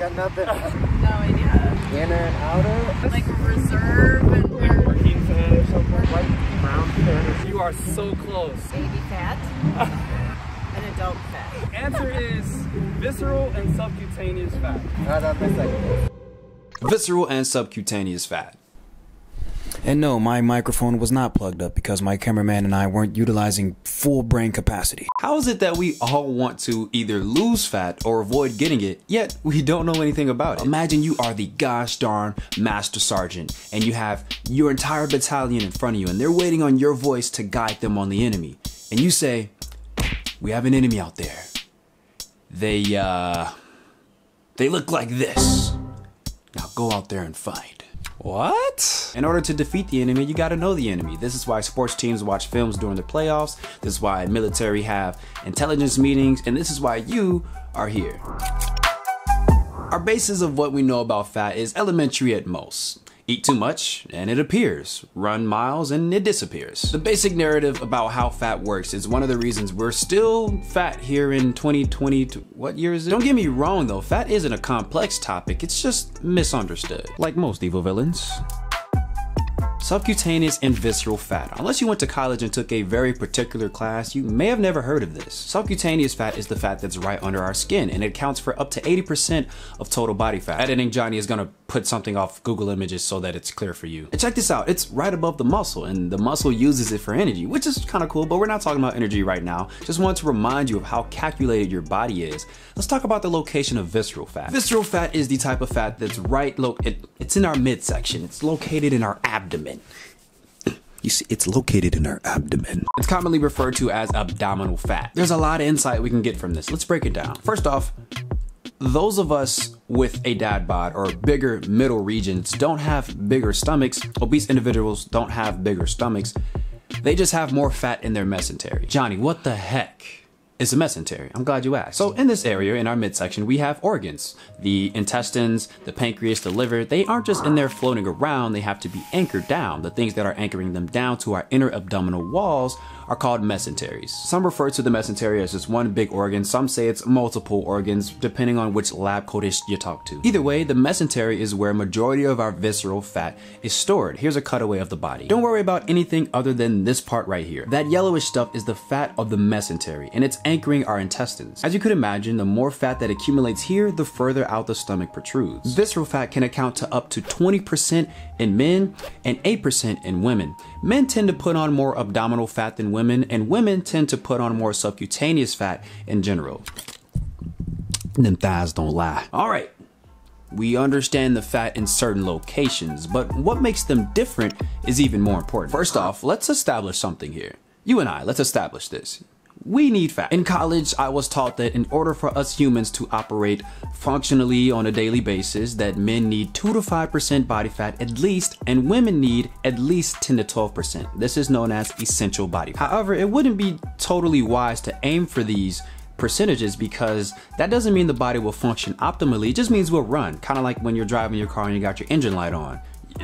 got nothing. No idea. Inner and outer. Like reserve and working fat or something. Like brown fat. You are so close. Baby fat. And adult fat. Answer is visceral and subcutaneous fat. How'd I miss that? Visceral and subcutaneous fat. And no, my microphone was not plugged up because my cameraman and I weren't utilizing full brain capacity. How is it that we all want to either lose fat or avoid getting it, yet we don't know anything about it? Imagine you are the gosh darn master sergeant and you have your entire battalion in front of you and they're waiting on your voice to guide them on the enemy. And you say, we have an enemy out there. They look like this. Now go out there and fight. What? In order to defeat the enemy, you gotta know the enemy. This is why sports teams watch films during the playoffs. This is why military have intelligence meetings. And this is why you are here. Our basis of what we know about fat is elementary at most. Eat too much and it appears. Run miles and it disappears. The basic narrative about how fat works is one of the reasons we're still fat here in 2020. What year is it? Don't get me wrong though, fat isn't a complex topic, it's just misunderstood. Like most evil villains. Subcutaneous and visceral fat. Unless you went to college and took a very particular class, you may have never heard of this. Subcutaneous fat is the fat that's right under our skin, and it accounts for up to 80% of total body fat. Editing Johnny is gonna put something off Google Images so that it's clear for you. And check this out, it's right above the muscle, and the muscle uses it for energy, which is kinda cool, but we're not talking about energy right now. Just want to remind you of how calculated your body is. Let's talk about the location of visceral fat. Visceral fat is the type of fat that's it's in our midsection. It's located in our abdomen. You see, it's located in our abdomen. It's commonly referred to as abdominal fat. There's a lot of insight we can get from this. Let's break it down. First off, those of us with a dad bod or bigger middle regions don't have bigger stomachs. Obese individuals don't have bigger stomachs. They just have more fat in their mesentery. Johnny, what the heck is a mesentery? I'm glad you asked. So in this area, in our midsection, we have organs. The intestines, the pancreas, the liver, they aren't just in there floating around, they have to be anchored down. The things that are anchoring them down to our inner abdominal walls are called mesenteries. Some refer to the mesentery as just one big organ, some say it's multiple organs, depending on which lab codist you talk to. Either way, the mesentery is where majority of our visceral fat is stored. Here's a cutaway of the body. Don't worry about anything other than this part right here. That yellowish stuff is the fat of the mesentery, and it's anchoring our intestines. As you could imagine, the more fat that accumulates here, the further out the stomach protrudes. Visceral fat can account to up to 20% in men and 8% in women. Men tend to put on more abdominal fat than women, and women tend to put on more subcutaneous fat in general. Them thighs don't lie. All right, we understand the fat in certain locations, but what makes them different is even more important. First off, let's establish something here. You and I, let's establish this. We need fat. In college, I was taught that in order for us humans to operate functionally on a daily basis, that men need 2 to 5% body fat at least, and women need at least 10 to 12%. This is known as essential body fat. However, it wouldn't be totally wise to aim for these percentages because that doesn't mean the body will function optimally. It just means we'll run, kind of like when you're driving your car and you got your engine light on.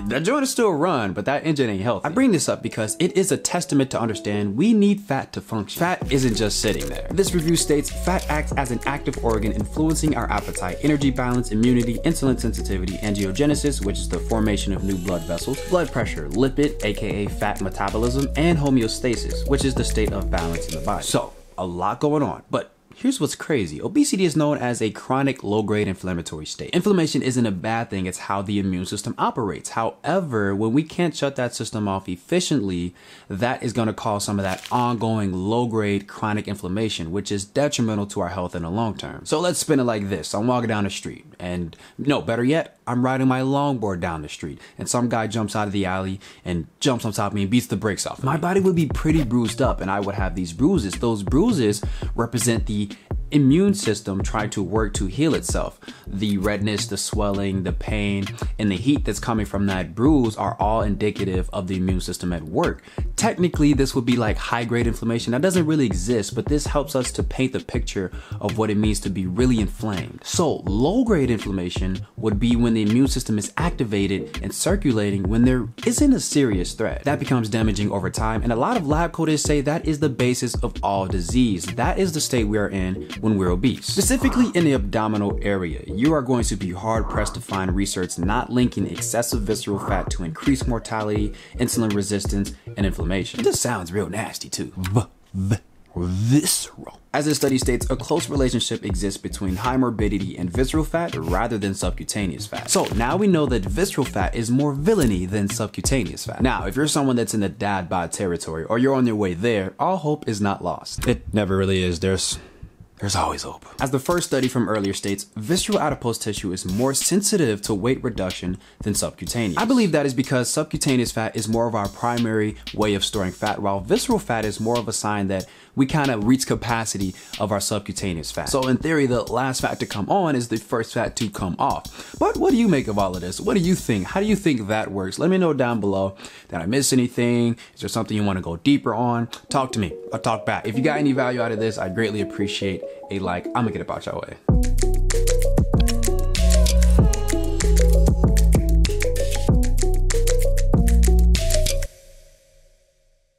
That joint is still run, but that engine ain't healthy. I bring this up because it is a testament to understand we need fat to function. Fat isn't just sitting there. This review states fat acts as an active organ influencing our appetite, energy balance, immunity, insulin sensitivity, angiogenesis, which is the formation of new blood vessels, blood pressure, lipid, aka fat metabolism, and homeostasis, which is the state of balance in the body. So, a lot going on, but here's what's crazy. Obesity is known as a chronic low-grade inflammatory state. Inflammation isn't a bad thing, it's how the immune system operates. However, when we can't shut that system off efficiently, that is gonna cause some of that ongoing low-grade chronic inflammation, which is detrimental to our health in the long term. So let's spin it like this. I'm walking down the street and, no, better yet, I'm riding my longboard down the street and some guy jumps out of the alley and jumps on top of me and beats the brakes off. My body would be pretty bruised up and I would have these bruises. Those bruises represent the immune system trying to work to heal itself. The redness, the swelling, the pain, and the heat that's coming from that bruise are all indicative of the immune system at work. Technically, this would be like high-grade inflammation. That doesn't really exist, but this helps us to paint the picture of what it means to be really inflamed. So low-grade inflammation would be when the immune system is activated and circulating when there isn't a serious threat. That becomes damaging over time, and a lot of lab coders say that is the basis of all disease. That is the state we are in when we're obese. Specifically in the abdominal area, you are going to be hard-pressed to find research not linking excessive visceral fat to increased mortality, insulin resistance, and inflammation. It just sounds real nasty too. Visceral. As the study states, a close relationship exists between high morbidity and visceral fat rather than subcutaneous fat. So now we know that visceral fat is more villainy than subcutaneous fat. Now, if you're someone that's in the dad bod territory or you're on your way there, all hope is not lost. It never really is. There's always hope. As the first study from earlier states, visceral adipose tissue is more sensitive to weight reduction than subcutaneous. I believe that is because subcutaneous fat is more of our primary way of storing fat, while visceral fat is more of a sign that we kind of reach capacity of our subcutaneous fat. So in theory, the last fat to come on is the first fat to come off. But what do you make of all of this? What do you think? How do you think that works? Let me know down below. Did I miss anything? Is there something you want to go deeper on? Talk to me. I'll talk back. If you got any value out of this, I greatly appreciate a like. I'm gonna get about your way.